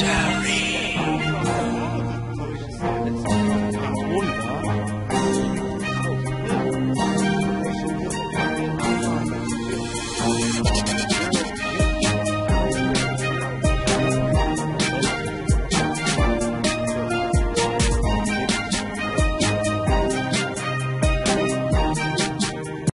down.